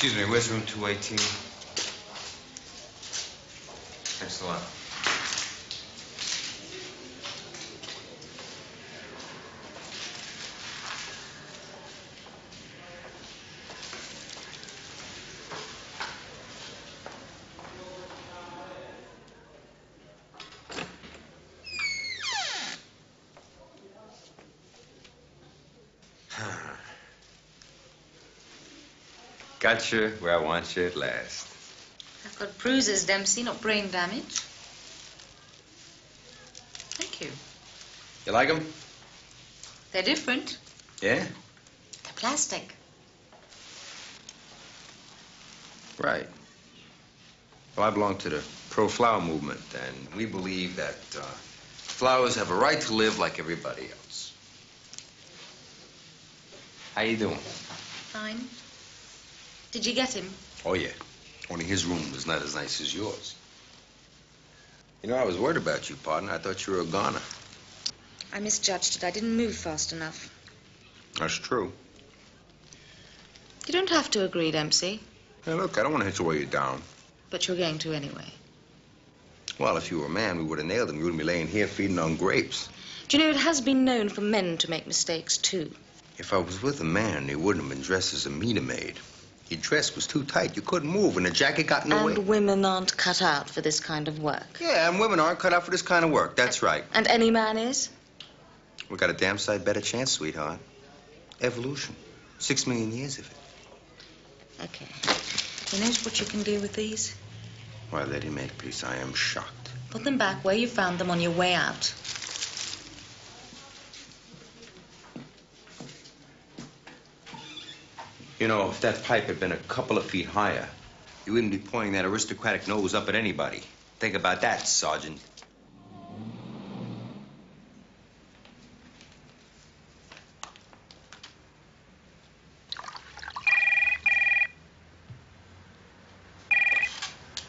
Excuse me, where's room 218? Thanks a lot. Got you where I want you at last. I've got bruises, Dempsey, not brain damage. Thank you. You like them? They're different. Yeah? They're plastic. Right. Well, I belong to the pro-flower movement, and we believe that flowers have a right to live like everybody else. How you doing? Fine. Did you get him? Oh, yeah. Only his room was not as nice as yours. You know, I was worried about you, partner. I thought you were a goner. I misjudged it. I didn't move fast enough. That's true. You don't have to agree, Dempsey. Hey, look, I don't want to hit you while you're down. But you're going to anyway. Well, if you were a man, we would have nailed him. You wouldn't be laying here feeding on grapes. Do you know, it has been known for men to make mistakes, too. If I was with a man, he wouldn't have been dressed as a meter maid. Your dress was too tight. You couldn't move, and the jacket got in the way. And women aren't cut out for this kind of work. Yeah, and women aren't cut out for this kind of work. That's right. And any man is? We got a damn sight better chance, sweetheart. Evolution. 6 million years of it. Okay. You notice what you can do with these? Why, Lady Makepeace, I am shocked. Put them back where you found them on your way out. You know, if that pipe had been a couple of feet higher, you wouldn't be pointing that aristocratic nose up at anybody. Think about that, Sergeant.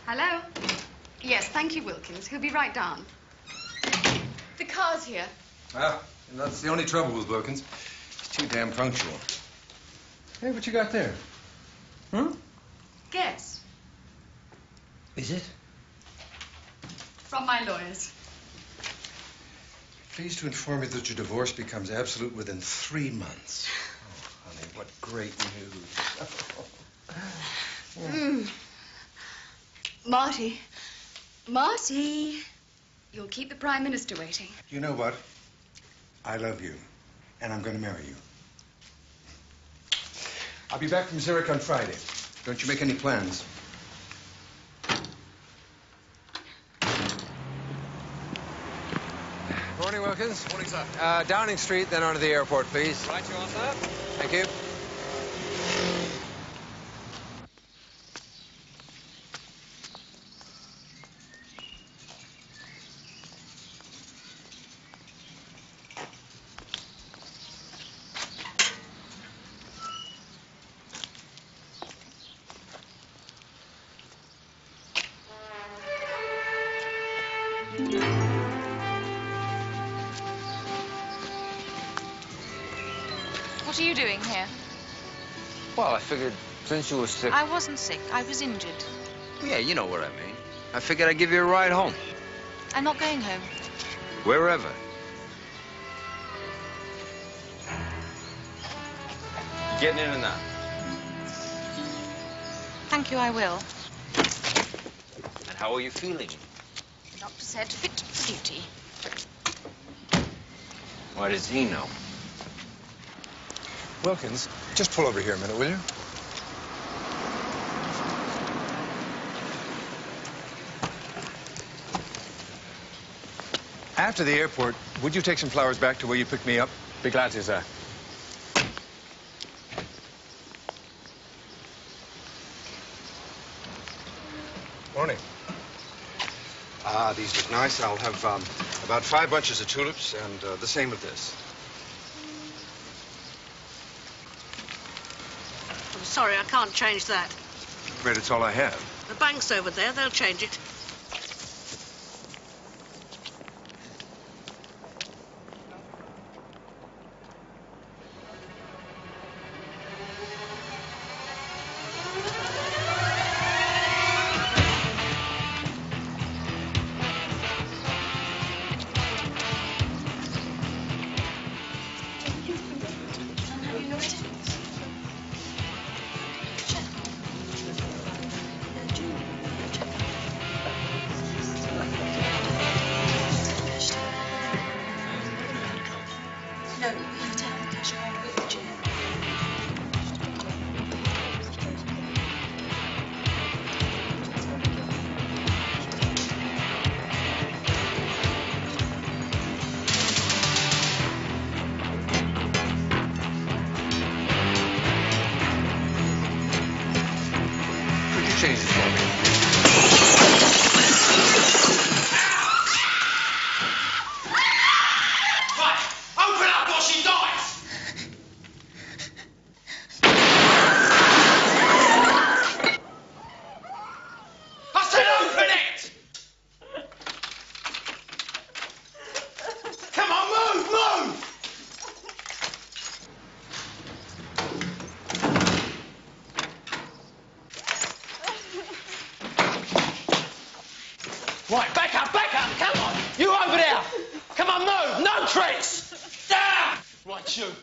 Hello? Yes, thank you, Wilkins. He'll be right down. The car's here. Ah, and that's the only trouble with Wilkins. He's too damn punctual. Hey, what you got there? Hmm? Guess. Is it? From my lawyers. Pleased to inform you that your divorce becomes absolute within 3 months. Oh, honey, what great news. Mm. Marty. Marty. You'll keep the Prime Minister waiting. You know what? I love you, and I'm going to marry you. I'll be back from Zurich on Friday. Don't you make any plans. Morning, Wilkins. Morning, sir. Downing Street, then onto the airport, please. Right, you are, sir. Thank you. What are you doing here? Well, I figured since you were sick... I wasn't sick. I was injured. Yeah, you know what I mean. I figured I'd give you a ride home. I'm not going home. Wherever. Getting in and out. Thank you, I will. And how are you feeling? Not said fit for duty. Why does he know? Wilkins, just pull over here a minute, will you? After the airport, would you take some flowers back to where you picked me up? Be glad to, sir. Morning. Ah, these look nice. I'll have about 5 bunches of tulips and the same with this. Sorry, I can't change that. I'm afraid it's all I have. The bank's over there. They'll change it.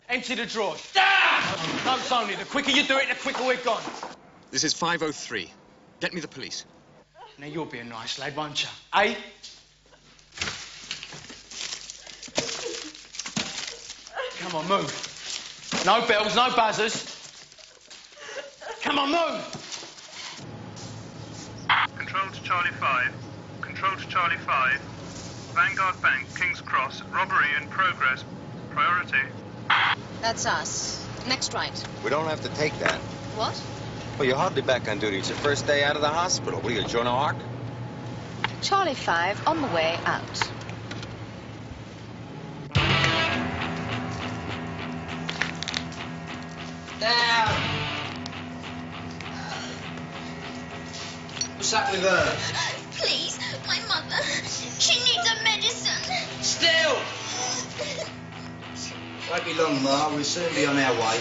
Empty the drawers. Notes only. The quicker you do it, the quicker we're gone. This is 503. Get me the police. Now, you'll be a nice lad, won't you? Eh? Come on, move. No bells, no buzzers. Come on, move. Control to Charlie 5. Control to Charlie 5. Vanguard Bank, King's Cross. Robbery in progress. Priority. That's us. Next right. We don't have to take that. What? Well, you're hardly back on duty. It's your first day out of the hospital. What are you, Joan of Arc? Charlie 5 on the way out. Down. What's happening with her? Please, my mother. She needs her medicine. Still! Won't be long, Ma. We'll soon be on our way.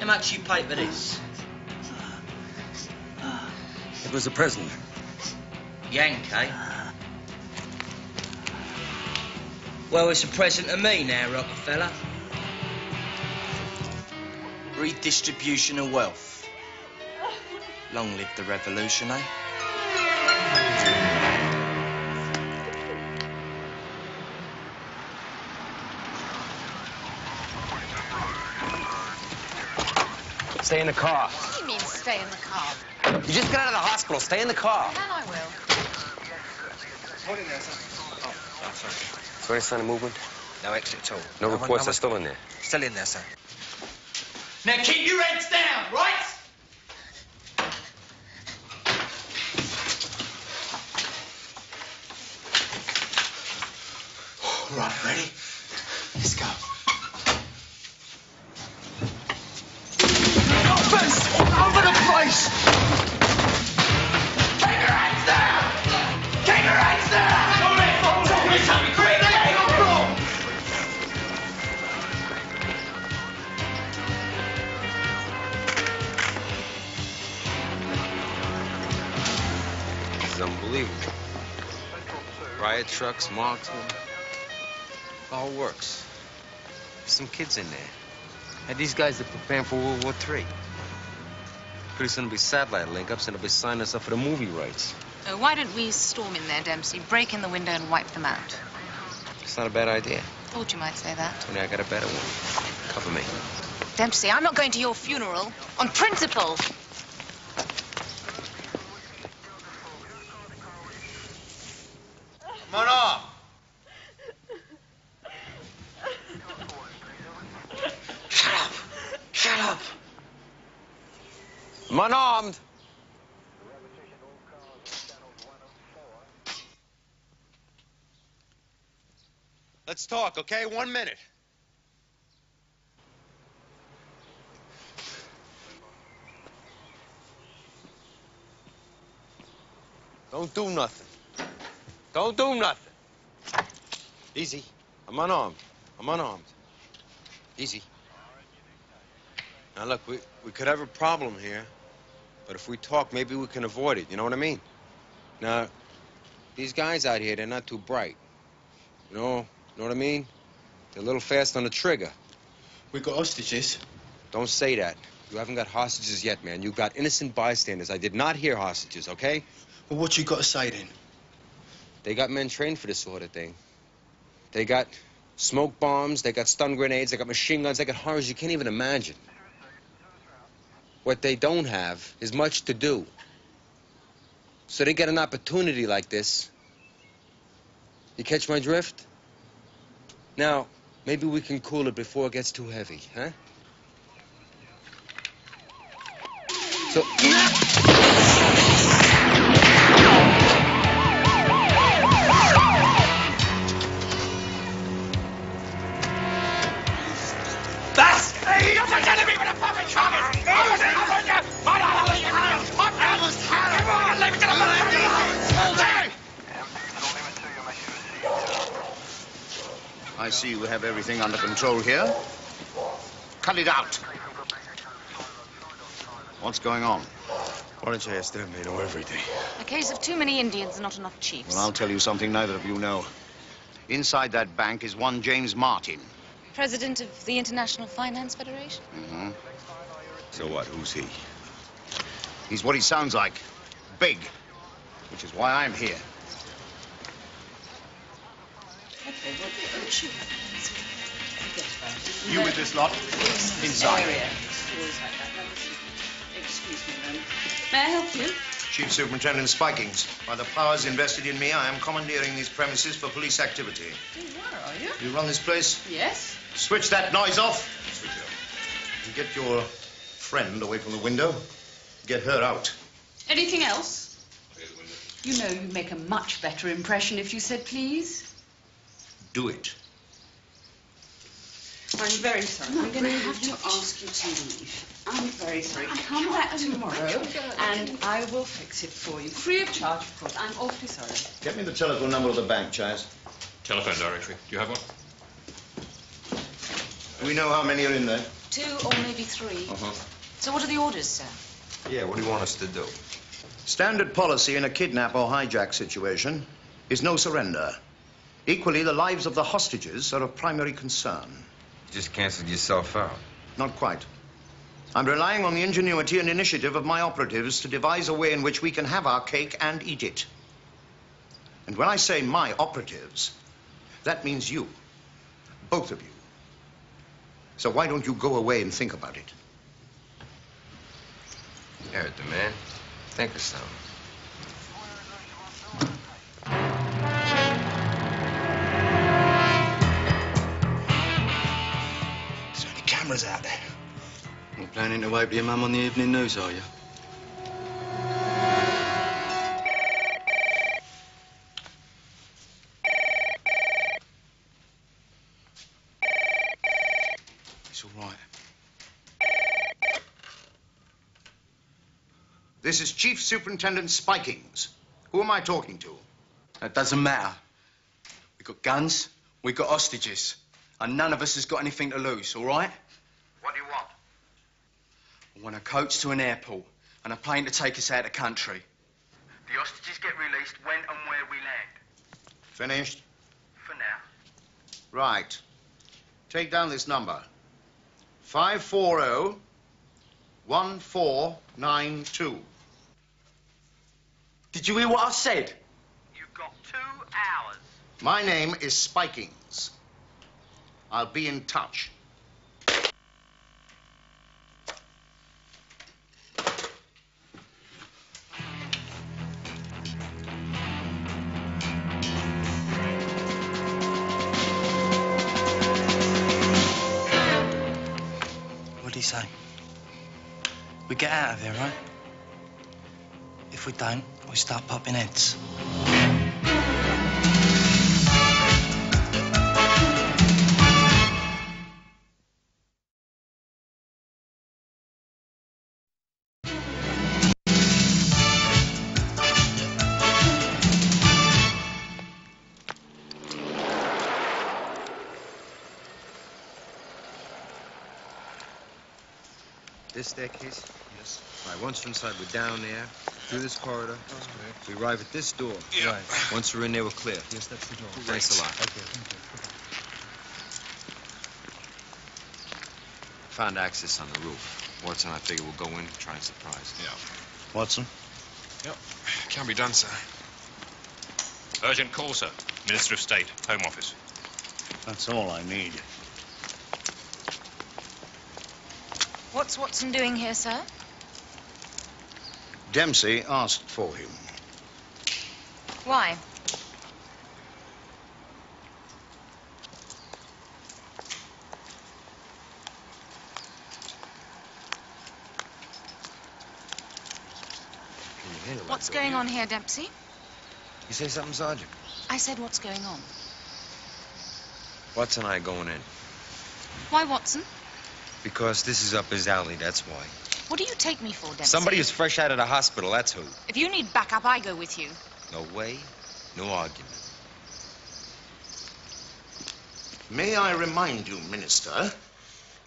How much you paid for this? It was a present. Yank, eh? Well, it's a present to me now, Rockefeller. Redistribution of wealth. Long live the revolution, eh? Stay in the car. What do you mean, stay in the car? You just got out of the hospital. Stay in the car. Then I will. What in there, sir? Oh, sorry. Is there any sign of movement? No exit at all. No reports. They're still in there. Still in there, sir. Now keep your heads down, right? All right, ready? Let's go. Office! Over the place! Keep your hands down! Keep your hands down! Hold it! Hold it! Unbelievable. Riot trucks, marksmen, all works. Some kids in there. And these guys are preparing for World War III. Pretty soon it'll be satellite link-ups and it'll be signing us up for the movie rights. Oh, why don't we storm in there, Dempsey, break in the window and wipe them out? It's not a bad idea. Thought you might say that. Tony, I got a better one. Cover me. Dempsey, I'm not going to your funeral on principle. Come on off. Shut up. Shut up. I'm unarmed. Let's talk, okay? 1 minute. Don't do nothing. Don't do nothing. Easy. I'm unarmed. I'm unarmed. Easy. Now, look, we could have a problem here, but if we talk, maybe we can avoid it. You know what I mean? Now, these guys out here, they're not too bright. You know what I mean? They're a little fast on the trigger. We got hostages. Don't say that. You haven't got hostages yet, man. You've got innocent bystanders. I did not hear hostages, okay? Well, what you got to say, then? They got men trained for this sort of thing. They got smoke bombs, they got stun grenades, they got machine guns, they got horrors you can't even imagine. What they don't have is much to do. So they get an opportunity like this. You catch my drift? Now, maybe we can cool it before it gets too heavy, huh? I see you have everything under control here. Cut it out. What's going on? Why don't you ask them? They know everything. A case of too many Indians, not enough chiefs. Well, I'll tell you something neither of you know. Inside that bank is one James Martin. President of the International Finance Federation? Mm-hmm. So what? Who's he? He's what he sounds like. Big. Which is why I'm here. You with this lot? Inside. Excuse me, ma'am. May I help you? Chief Superintendent Spikings. By the powers invested in me, I am commandeering these premises for police activity. You are, you? You run this place? Yes. Switch that noise off. Switch it off. And get your friend away from the window. Get her out. Anything else? Here's the window. You know, you'd make a much better impression if you said please. Do it. I'm very sorry. I'm going to have to ask you to leave. I'm very sorry. I'll come back tomorrow and I will fix it for you. Free of charge, of course. I'm awfully sorry. Get me the telephone number of the bank, Chaz. Telephone directory. Do you have one? We know how many are in there. 2 or maybe 3. Uh-huh. So what are the orders, sir? Yeah, what do you want us to do? Standard policy in a kidnap or hijack situation is no surrender. Equally, the lives of the hostages are of primary concern. You just cancelled yourself out. Not quite. I'm relying on the ingenuity and initiative of my operatives to devise a way in which we can have our cake and eat it. And when I say my operatives, that means you. Both of you. So why don't you go away and think about it? You heard the man. Think of something. Cameras out there. You're planning to wait for your mum on the evening news, are you? It's all right. This is Chief Superintendent Spikings. Who am I talking to? That doesn't matter. We've got guns, we've got hostages, and none of us has got anything to lose, all right? I want a coach to an airport and a plane to take us out of the country. The hostages get released when and where we land. Finished? For now. Right. Take down this number. 540-1492. Did you hear what I said? You've got 2 hours. My name is Spikings. I'll be in touch. Say. We get out of here, right? If we don't, we start popping heads. This staircase? Yes. Right, once we're inside, we're down there, through this corridor. That's correct. We arrive at this door. Yeah. Right. Once we're in there, we're clear. Yes, that's the door. Right. Thanks a lot. Okay, thank you. Found access on the roof. Watson, I figure we'll go in and try and surprise them. Yeah. Watson? Yep. Can be done, sir. Urgent call, sir. Minister of State, Home Office. That's all I need. What's Watson doing here, sir? Dempsey asked for him. Why? What's going on here, Dempsey? You say something, Sergeant? I said what's going on. Watson and I are going in. Why Watson? Because this is up his alley, that's why. What do you take me for, Dempsey? Somebody who's fresh out of the hospital, that's who. If you need backup, I go with you. No way, no argument. May I remind you, Minister,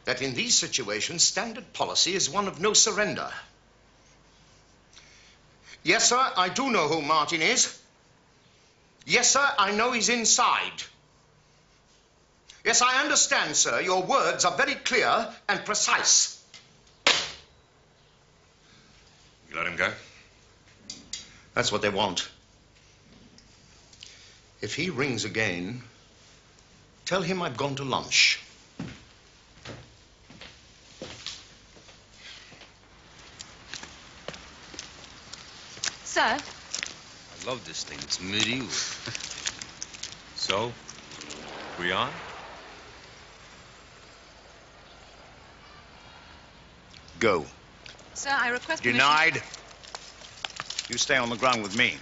that in these situations, standard policy is one of no surrender. Yes, sir, I do know who Martin is. Yes, sir, I know he's inside. Yes, I understand, sir. Your words are very clear and precise. You let him go? That's what they want. If he rings again, tell him I've gone to lunch. that. I love this thing. It's medieval. So, we on? Go. Sir, I request permission. Denied. You stay on the ground with me.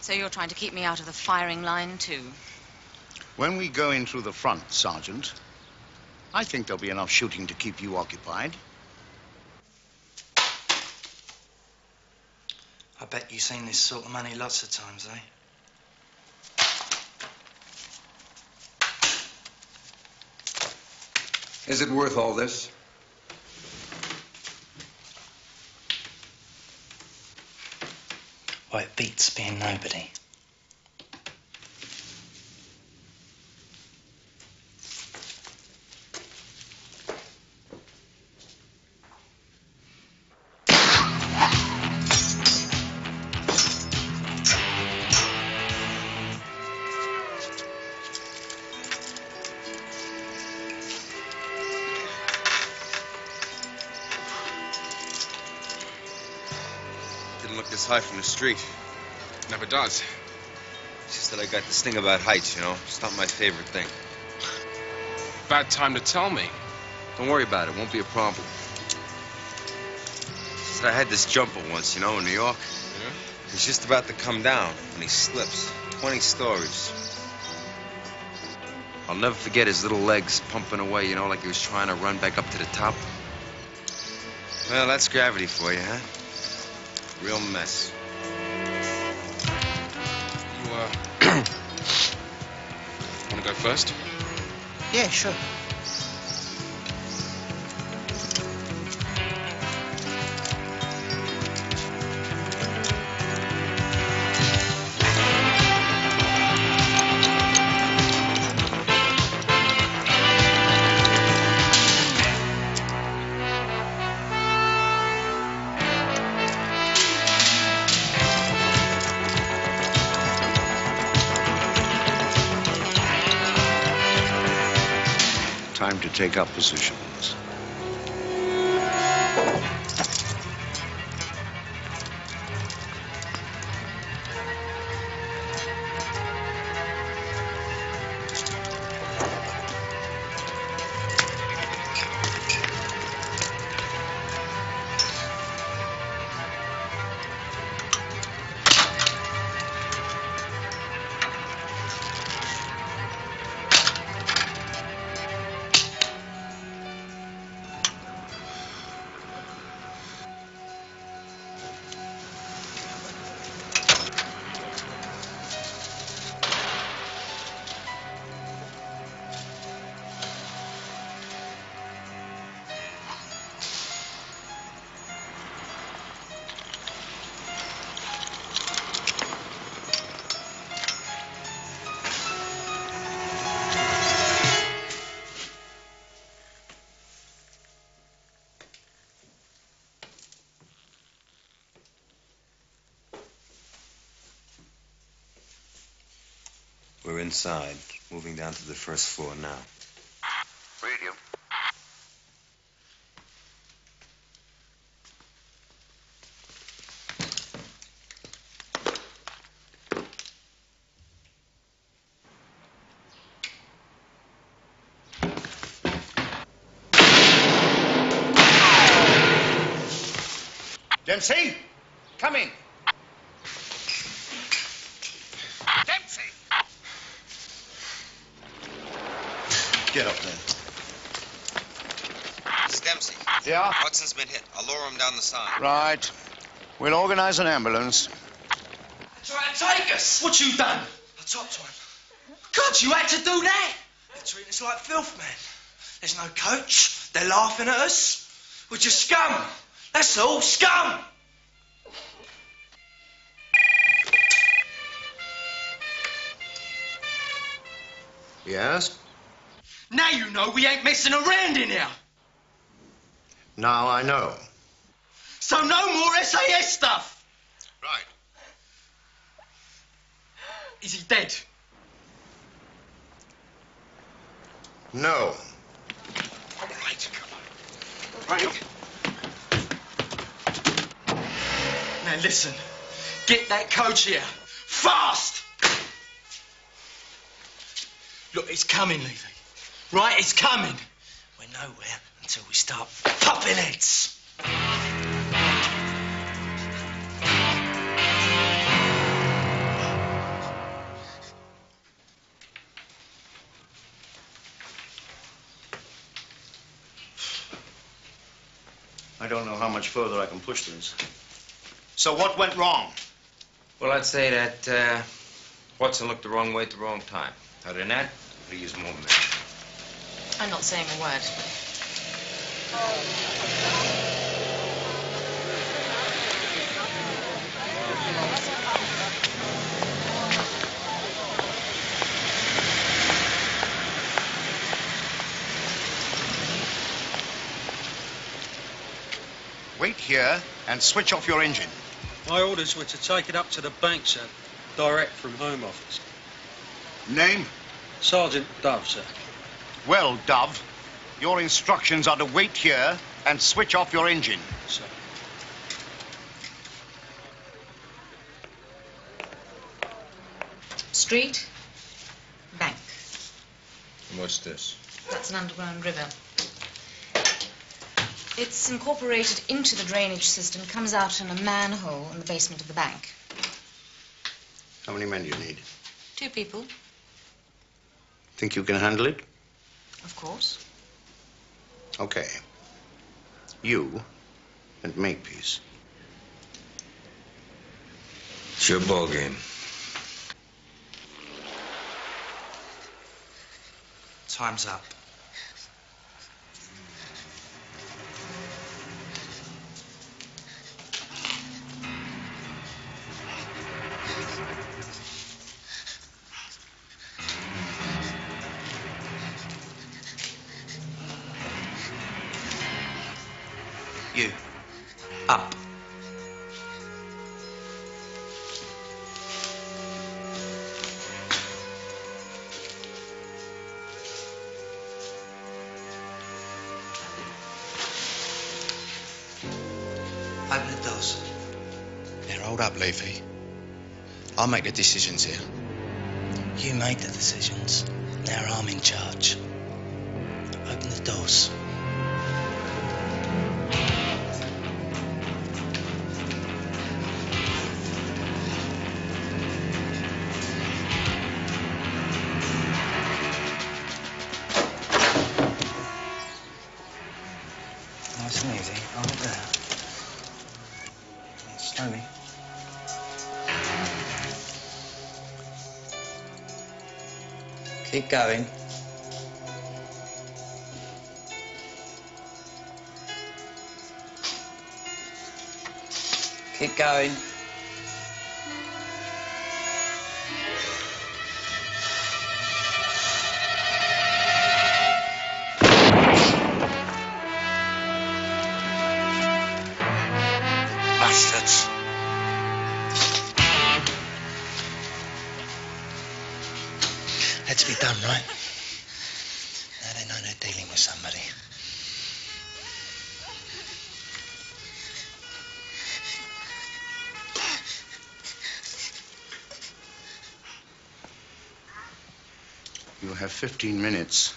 So you're trying to keep me out of the firing line, too? When we go in through the front, Sergeant, I think there'll be enough shooting to keep you occupied. I bet you've seen this sort of money lots of times, eh? Is it worth all this? Why, it beats being nobody. High from the street. Never does. It's just that I got this thing about heights, you know. It's not my favorite thing. Bad time to tell me. Don't worry about it. It won't be a problem. Just, I had this jumper once, you know, in New York. Yeah? He's just about to come down when he slips. 20 stories. I'll never forget his little legs pumping away, you know, like he was trying to run back up to the top. Well, that's gravity for you, huh? Real mess. You, wanna go first? Yeah, sure. Take up positions. We're inside, moving down to the first floor now. Read you. Dempsey, come in. Get up there. It's Dempsey. Yeah? Watson's been hit. I'll lower him down the side. Right. We'll organize an ambulance. Try to take us. What you done? I talked to him. God, you had to do that. They're treating us like filth, man. There's no coach. They're laughing at us. We're just scum. That's all, scum. Yes? Now you know we ain't messing around in here. Now I know. So no more SAS stuff. Right. Is he dead? No. All right. Right. Now listen. Get that coach here. Fast! Look, it's coming, Levi. Right, it's coming. We're nowhere until we start popping heads. I don't know how much further I can push this. So what went wrong? Well, I'd say that Watson looked the wrong way at the wrong time. Other than that, please move me. I'm not saying a word. Wait here and switch off your engine. My orders were to take it up to the bank, sir, direct from Home Office. Name? Sergeant Dove, sir. Well, Dove, your instructions are to wait here and switch off your engine. Sir. Street, bank. And what's this? That's an underground river. It's incorporated into the drainage system, comes out in a manhole in the basement of the bank. How many men do you need? 2 people. Think you can handle it? Of course. Okay. You and Makepeace. It's your ball game. Time's up. Up. Open the doors. Now hold up, Leafy. I'll make the decisions here. You make the decisions. Now I'm in charge. Open the doors. Keep going. Keep going. Bastards. Had to be done, right? Now they know they're dealing with somebody. You have 15 minutes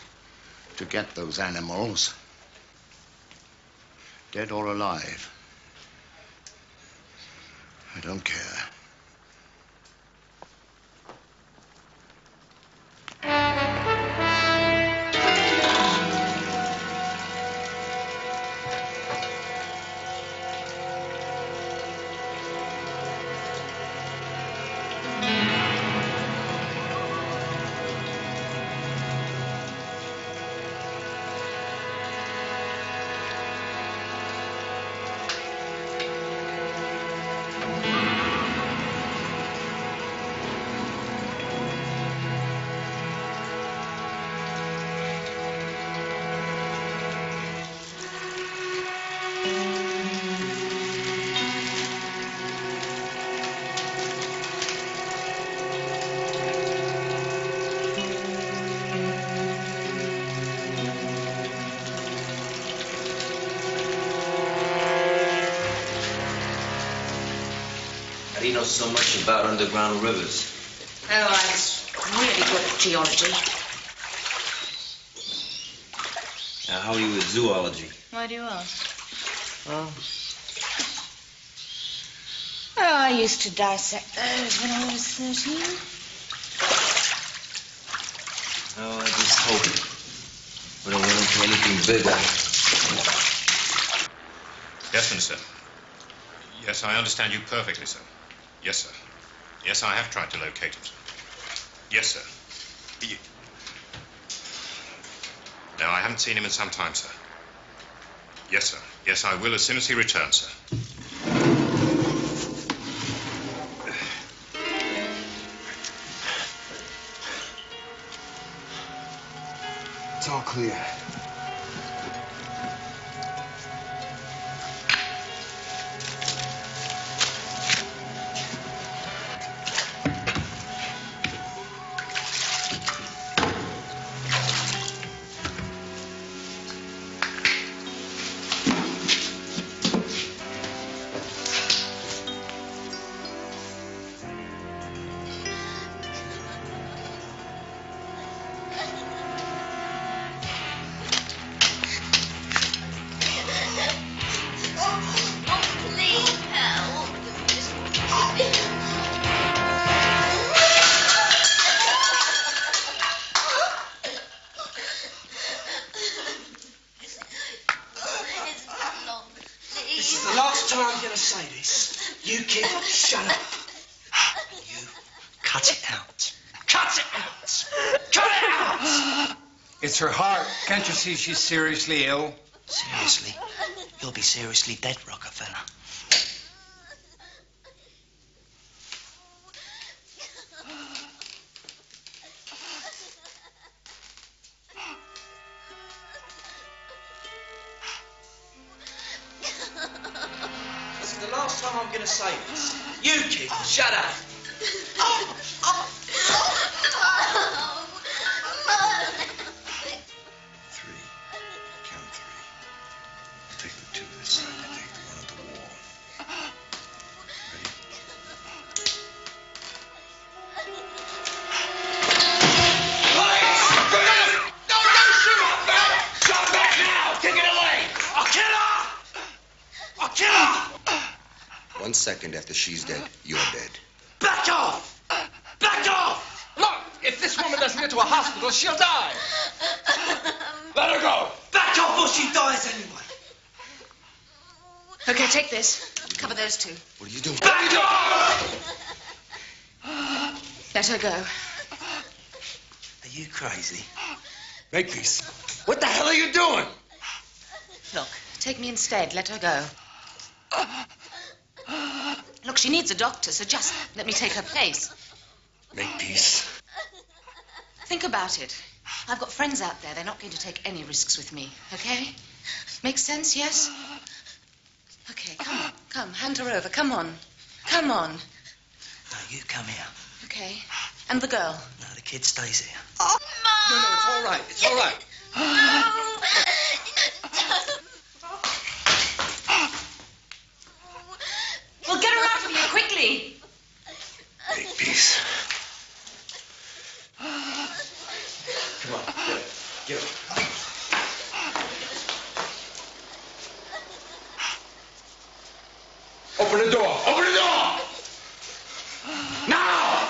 to get those animals. Dead or alive. I don't care. know so much about underground rivers? Oh, I was really good at geology. Now, how are you with zoology? Why do you ask? Oh, I used to dissect those when I was 13. Oh, I just hope we don't run into anything bigger. Yes, Minister. Yes, I understand you perfectly, sir. Yes, sir. Yes, I have tried to locate it. Yes, sir. No, I haven't seen him in some time, sir. Yes, sir. Yes, I will as soon as he returns, sir. It's all clear. It's her heart. Can't you see she's seriously ill? Seriously? You'll be seriously dead, Rockefeller. This is the last time I'm going to say this. You kid, shut up. Second after she's dead, you're dead. Back off! Back off! Look, if this woman doesn't get to a hospital, she'll die. Let her go. Back off or she dies anyway. Okay, take this. Cover those two. What are you doing? Back off! Let her go. Are you crazy? Makepeace, what the hell are you doing? Look, take me instead. Let her go. Look, she needs a doctor, so just let me take her place. Makepeace. Think about it. I've got friends out there. They're not going to take any risks with me, okay? Makes sense, yes? Okay, come on. Come, hand her over. Come on. Come on. No, you come here. Okay. And the girl? No, the kid stays here. Oh, Mom! No, it's all right. It's all right. No! Makepeace. Come on, get it. Get it. Open the door. Open the door. Now.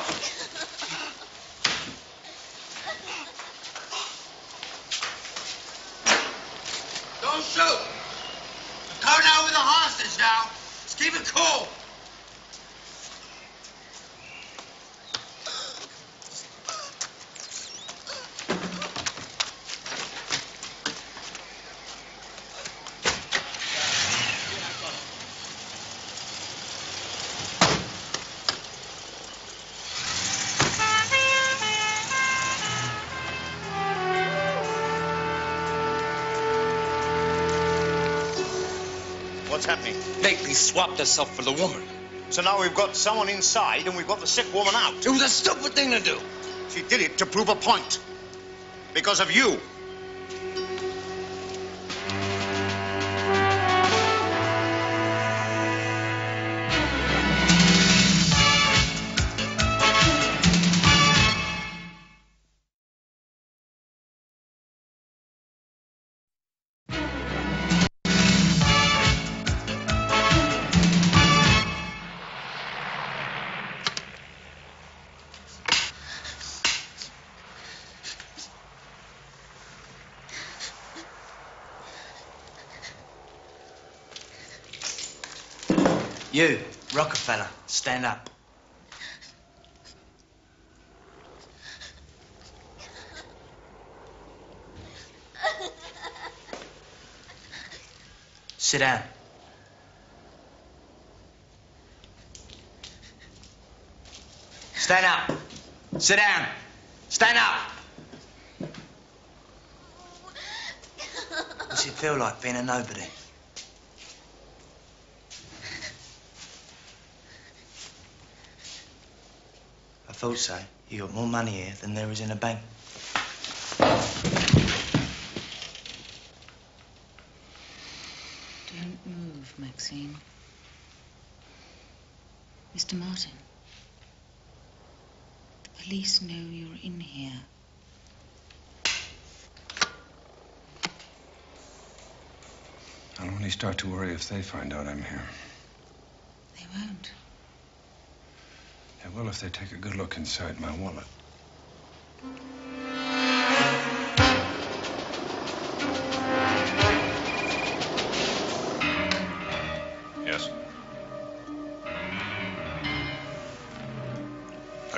Don't shoot. I'm coming out with a hostage now. Just keep it cool. What's happening? Lately swapped herself for the woman. So now we've got someone inside and we've got the sick woman out. It was a stupid thing to do. She did it to prove a point. Because of you. You, Rockefeller, stand up. Sit down. Stand up. Sit down. Stand up. Does it feel like being a nobody? I thought so. You got more money here than there is in a bank. Don't move, Maxine. Mr. Martin. Police know you're in here. I'll only start to worry if they find out I'm here. They won't. They will if they take a good look inside my wallet.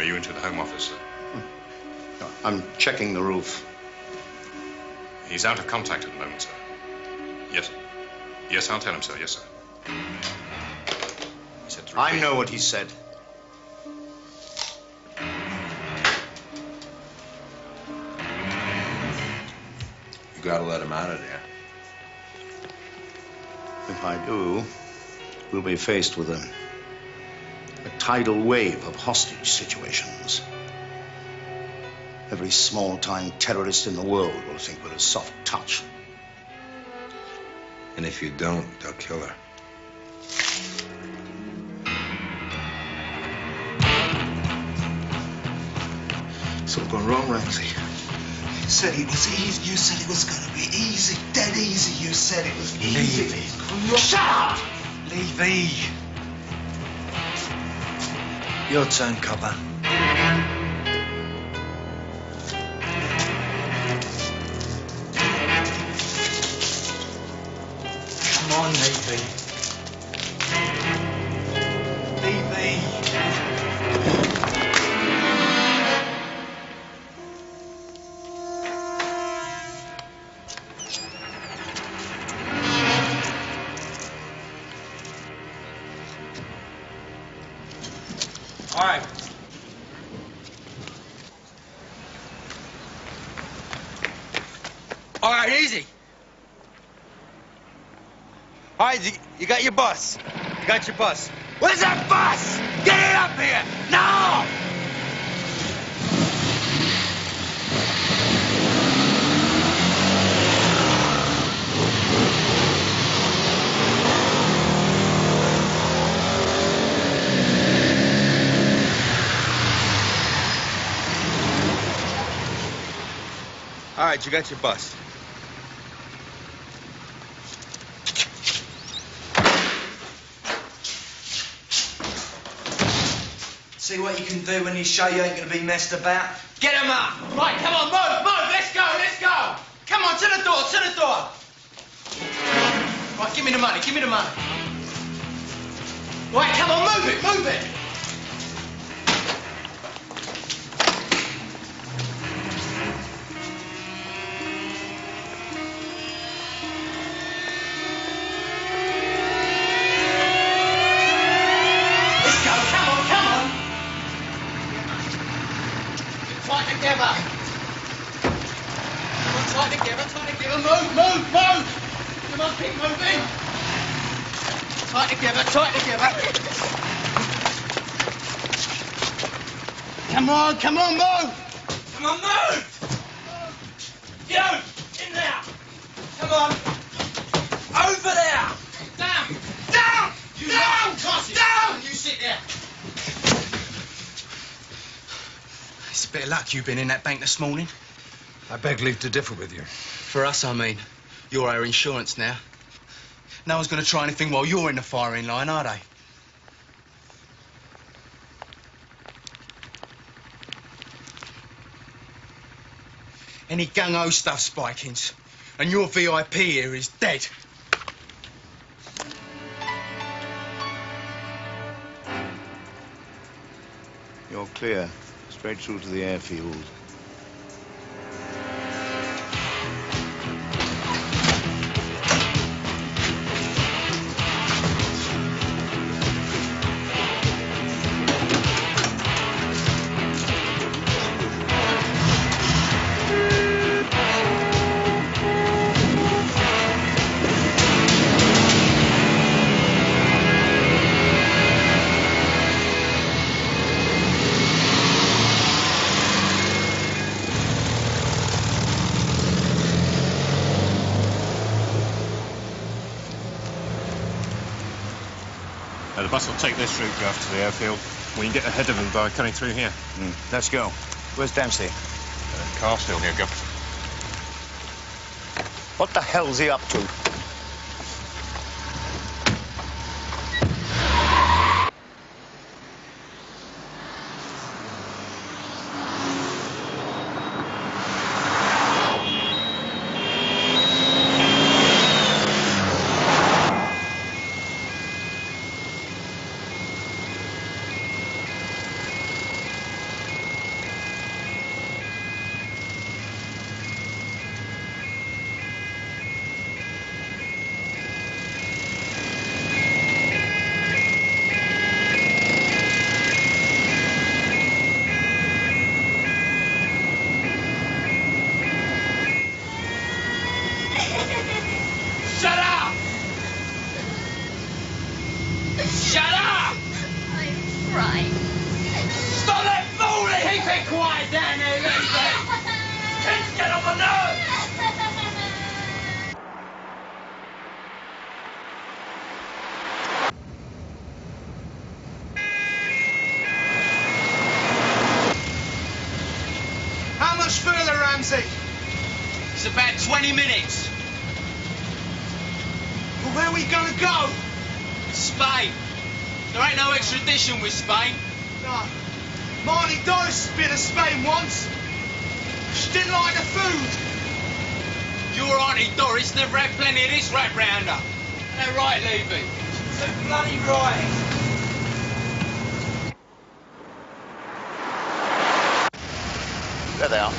Into the Home Office, sir. No, I'm checking the roof. He's out of contact at the moment, sir. Yes. Yes, I'll tell him, sir. Yes, sir. He said to I know what he said. You gotta let him out of there. If I do, we'll be faced with him. A tidal wave of hostage situations. Every small-time terrorist in the world will think we're a soft touch. And if you don't, they'll kill her. It's all gone wrong, Ramsey. You said it was easy. You said it was gonna be easy. Dead easy. You said it was easy. Levi. Shut up! Levi. Your turn, copper. Come on, Levi. Levi. All right. All right, easy. All right, you got your bus. You got your bus. Where's that bus? Get it up here. Now! All right, you got your bus. See what you can do when you show you ain't gonna be messed about. Get him up! Right, come on, move, move! Let's go, let's go! Come on, to the door, to the door! Right, give me the money, give me the money. Right, come on, move it, move it! Come on, come on, move! Come on, move! You! In there! Come on! Over there! Down! Down! You down! Down! You sit there! It's a bit of luck you've been in that bank this morning. I beg leave to differ with you. For us, I mean. You're our insurance now. No one's going to try anything while you're in the firing line, are they? Any gung-ho stuff, Spikings, and your VIP here is dead. clear, straight through to the airfield. The bus will take this route, Guff, to the airfield. We can get ahead of them by cutting through here. Let's go. Where's Dempsey? Car's still here, Guff. What the hell's he up to? It's about 20 minutes. Well, where are we going to go? Spain. There ain't no extradition with Spain. No. Marty Doris has been to Spain once. She didn't like the food. Your Auntie Doris never had plenty of this right round her. Ain't that right, Levi? So bloody right. There they are.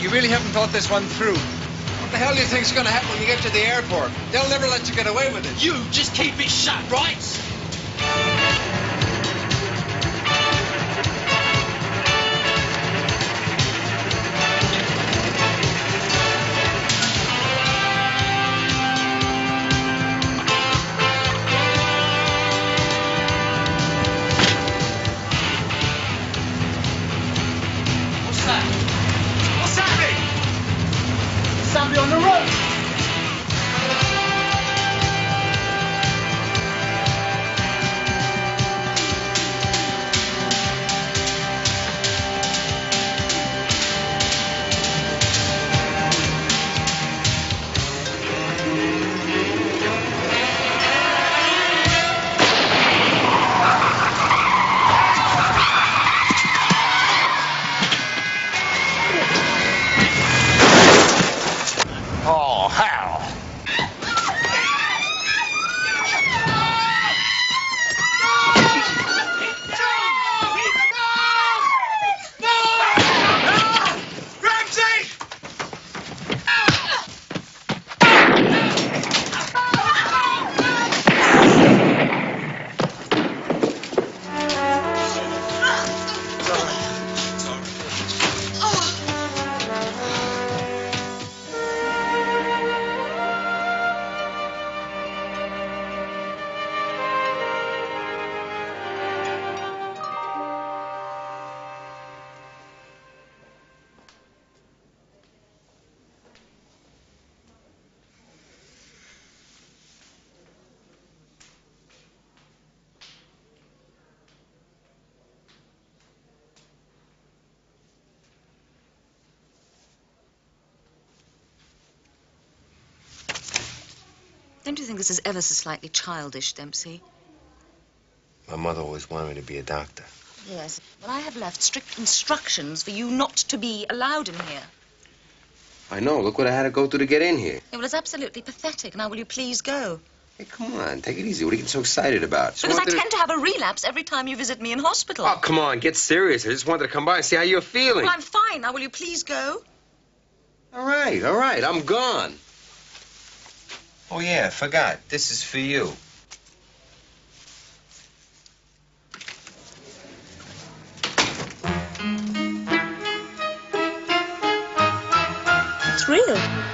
You really haven't thought this one through. What the hell do you think's going to happen when you get to the airport? They'll never let you get away with it. You just keep it shut, right? Don't you think this is ever so slightly childish, Dempsey? My mother always wanted me to be a doctor. Yes. Well, I have left strict instructions for you not to be allowed in here. I know. Look what I had to go through to get in here. Yeah, well, it's absolutely pathetic. Now, will you please go? Hey, come on. Take it easy. What are you getting so excited about? Because I tend to have a relapse every time you visit me in hospital. Oh, come on. Get serious. I just wanted to come by and see how you're feeling. Well, I'm fine. Now, will you please go? All right. I'm gone. Oh, yeah. I forgot. This is for you. Real.